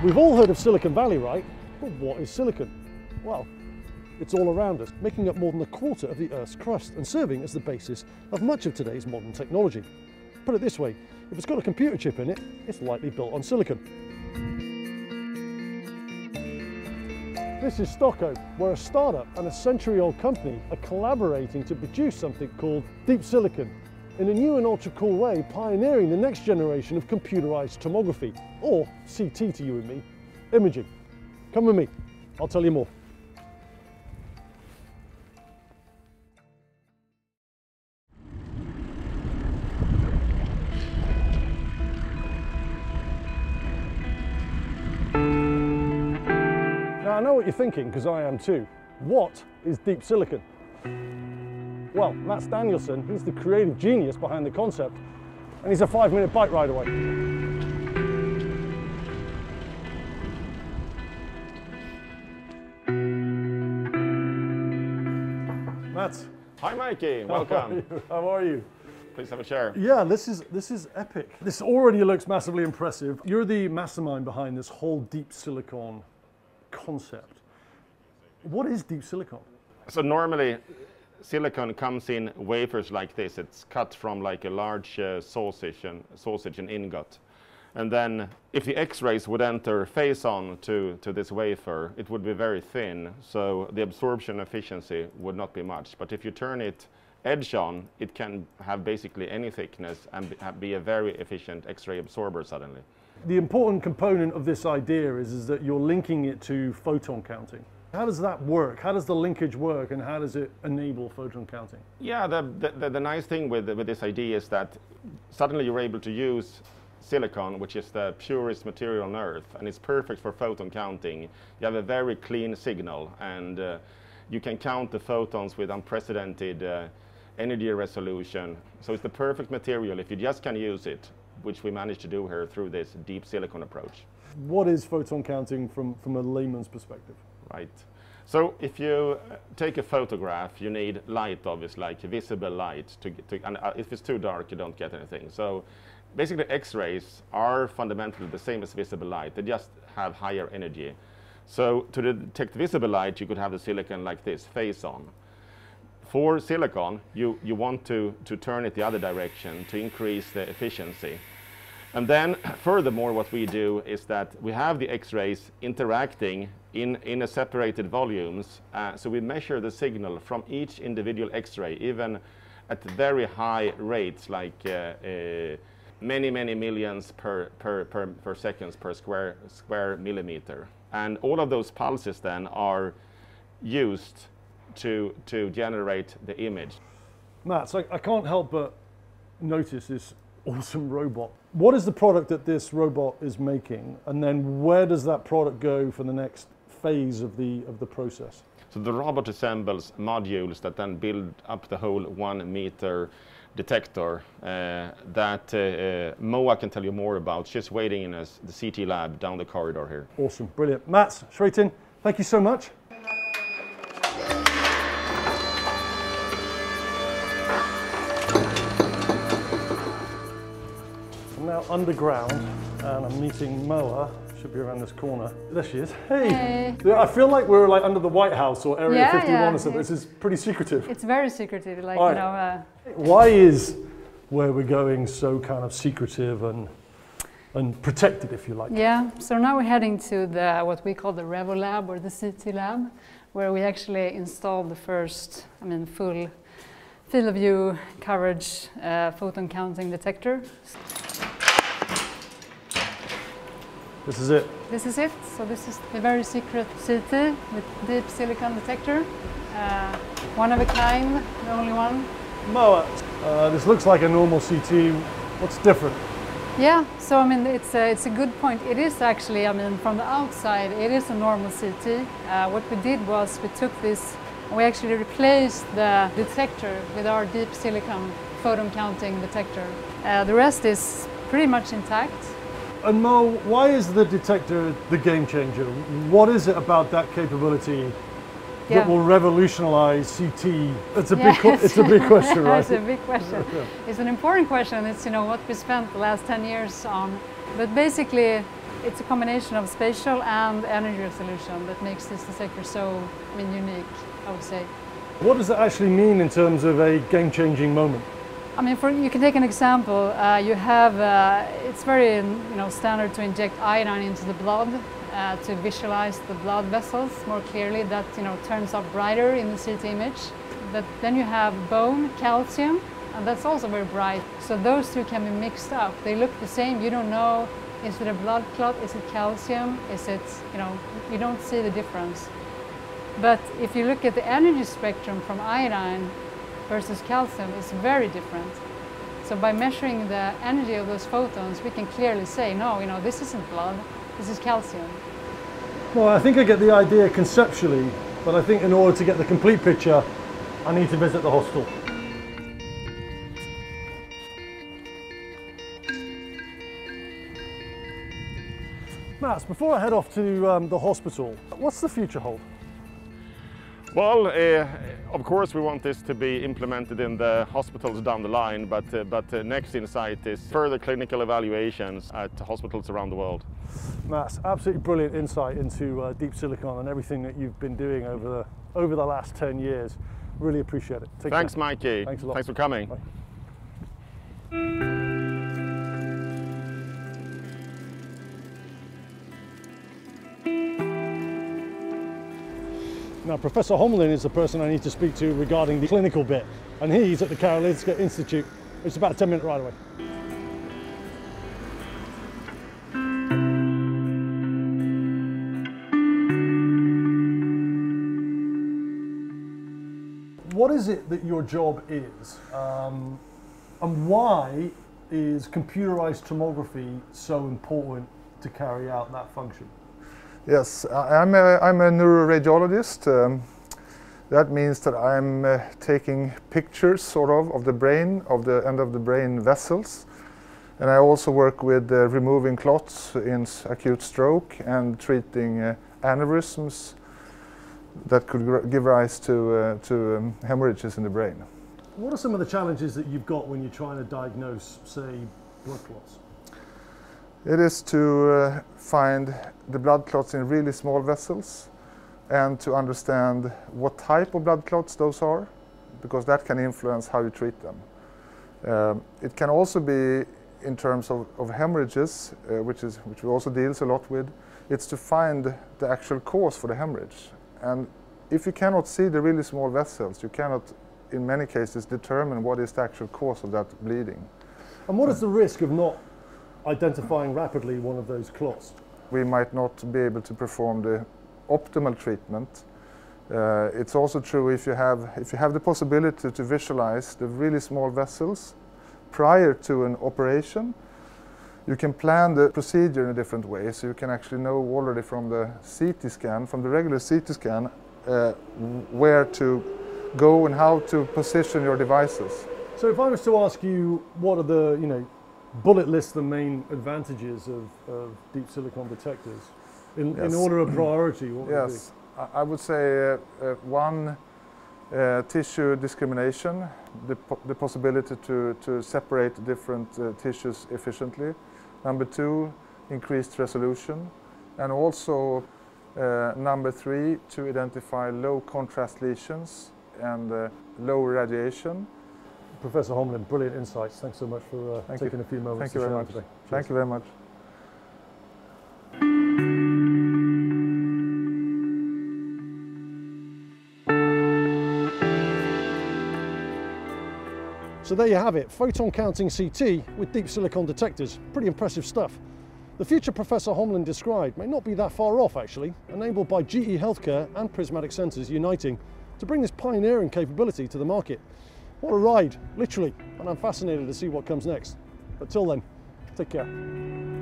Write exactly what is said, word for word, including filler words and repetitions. We've all heard of Silicon Valley, right? But what is silicon? Well, it's all around us, making up more than a quarter of the Earth's crust and serving as the basis of much of today's modern technology. Put it this way, if it's got a computer chip in it, it's likely built on silicon. This is Stockholm, where a startup and a century-old company are collaborating to produce something called Deep Silicon, in a new and ultra-cool way, pioneering the next generation of computerized tomography, or C T to you and me, imaging. Come with me, I'll tell you more. Now I know what you're thinking, because I am too. What is Deep Silicon? Well, Matt Danielson, he's the creative genius behind the concept, and he's a five-minute bike ride away. Matt. Hi, Mikey. Welcome. How are you? How are you? Please have a chair. Yeah, this is, this is epic. This already looks massively impressive. You're the mastermind behind this whole Deep Silicon concept. What is Deep Silicon? So normally, silicon comes in wafers like this. It's cut from like a large uh, sausage and sausage and ingot, and then if the X-rays would enter face-on to to this wafer, it would be very thin, so the absorption efficiency would not be much. But if you turn it edge-on, it can have basically any thickness and be a very efficient X-ray absorber suddenly. The important component of this idea is, is that you're linking it to photon counting. How does that work? How does the linkage work, and how does it enable photon counting? Yeah, the, the, the nice thing with, with this idea is that suddenly you're able to use silicon, which is the purest material on Earth, and it's perfect for photon counting. You have a very clean signal, and uh, you can count the photons with unprecedented uh, energy resolution. So it's the perfect material if you just can use it, which we managed to do here through this deep silicon approach. What is photon counting from, from a layman's perspective? Right. So if you take a photograph, you need light, obviously, like visible light. To, to, and if it's too dark, you don't get anything. So basically, X-rays are fundamentally the same as visible light. They just have higher energy. So to detect visible light, you could have the silicon like this, face on. For silicon, you, you want to, to turn it the other direction to increase the efficiency. And then, furthermore, what we do is that we have the X-rays interacting in, in a separated volumes, uh, so we measure the signal from each individual X-ray, even at very high rates, like uh, uh, many, many millions per, per, per, per seconds per square, square millimeter. And all of those pulses then are used to, to generate the image. Matt, so I, I can't help but notice this awesome robot. What is the product that this robot is making, and then where does that product go for the next phase of the of the process? So the robot assembles modules that then build up the whole one meter detector uh, that uh, Moa can tell you more about. She's waiting in a, the C T lab down the corridor here. Awesome, brilliant. Mats Shreitin, thank you so much. Now underground, and I'm meeting Moa. Should be around this corner. There she is. Hey. Hey. I feel like we're like under the White House or Area yeah, fifty-one yeah, or something. This is pretty secretive. It's very secretive, like right. you know. Uh... Why is where we're going so kind of secretive and and protected, if you like? Yeah. So now we're heading to the what we call the REVO lab or the C T lab, where we actually installed the first, I mean, full field of view coverage uh, photon counting detector. This is it. This is it. So this is a very secret C T with deep silicon detector. Uh, one of a kind, the only one. Moa, uh, this looks like a normal C T. What's different? Yeah. So I mean, it's a, it's a good point. It is actually, I mean, from the outside, it is a normal C T. Uh, what we did was we took this, and we actually replaced the detector with our deep silicon photon counting detector. Uh, the rest is pretty much intact. And Mo, why is the detector the game changer? What is it about that capability yeah. that will revolutionize C T? It's a yes. big, it's a big question, right? It's a big question. yeah. It's an important question. It's you know what we spent the last ten years on. But basically, It's a combination of spatial and energy resolution that makes this detector so, I mean, unique, I would say. What does that actually mean in terms of a game-changing moment? I mean, for, you can take an example. Uh, you have, uh, it's very you know, standard to inject iodine into the blood uh, to visualize the blood vessels more clearly. That you know, turns up brighter in the C T image. But then you have bone, calcium, and that's also very bright. So those two can be mixed up. They look the same. You don't know, is it a blood clot? Is it calcium? Is it, you know, you don't see the difference. But if you look at the energy spectrum from iodine versus calcium, it's very different. So by measuring the energy of those photons, we can clearly say, no, you know, this isn't blood, this is calcium. Well, I think I get the idea conceptually, but I think in order to get the complete picture, I need to visit the hospital. Mats, before I head off to um, the hospital, what's the future hold? Well, uh, of course we want this to be implemented in the hospitals down the line, but, uh, but uh, next insight is further clinical evaluations at hospitals around the world. Mats, absolutely brilliant insight into uh, Deep Silicon and everything that you've been doing over the, over the last ten years. Really appreciate it. Take Thanks, care. Mikey. Thanks a lot. Thanks for coming. Bye. Now, Professor Hömlin is the person I need to speak to regarding the clinical bit, and he's at the Karolinska Institute. It's about a ten minute ride away. What is it that your job is, um, and why is computerized tomography so important to carry out that function? Yes, I'm a, I'm a neuroradiologist. Um, that means that I'm uh, taking pictures, sort of, of the brain, of the end of the brain vessels. And I also work with uh, removing clots in acute stroke and treating uh, aneurysms that could give rise to, uh, to um, hemorrhages in the brain. What are some of the challenges that you've got when you're trying to diagnose, say, blood clots? It is to uh, find the blood clots in really small vessels and to understand what type of blood clots those are, because that can influence how you treat them. Um, it can also be in terms of, of hemorrhages, uh, which, is, which we also deal a lot with. It's to find the actual cause for the hemorrhage. And if you cannot see the really small vessels, you cannot, in many cases, determine what is the actual cause of that bleeding. And what is the risk of not identifying rapidly one of those clots? We might not be able to perform the optimal treatment. Uh, it's also true if you have if you have the possibility to visualize the really small vessels prior to an operation, you can plan the procedure in a different way, so you can actually know already from the C T scan, from the regular C T scan, uh, where to go and how to position your devices. So if I was to ask you, what are the, you know, bullet list the main advantages of, of deep silicon detectors in, yes. in order of priority? What yes, would I would say uh, uh, one uh, tissue discrimination, the, po the possibility to, to separate different uh, tissues efficiently. Number two, increased resolution, and also uh, number three, to identify low contrast lesions and uh, low radiation. Professor Hömlin, brilliant insights. Thanks so much for uh, Thank taking you. a few moments Thank to you very much. today. Cheers. Thank you very much. So there you have it, photon counting C T with deep silicon detectors. Pretty impressive stuff. The future Professor Hömlin described may not be that far off actually, enabled by G E HealthCare and Prismatic Sensors uniting to bring this pioneering capability to the market. What a ride, literally, and I'm fascinated to see what comes next. But till then, take care.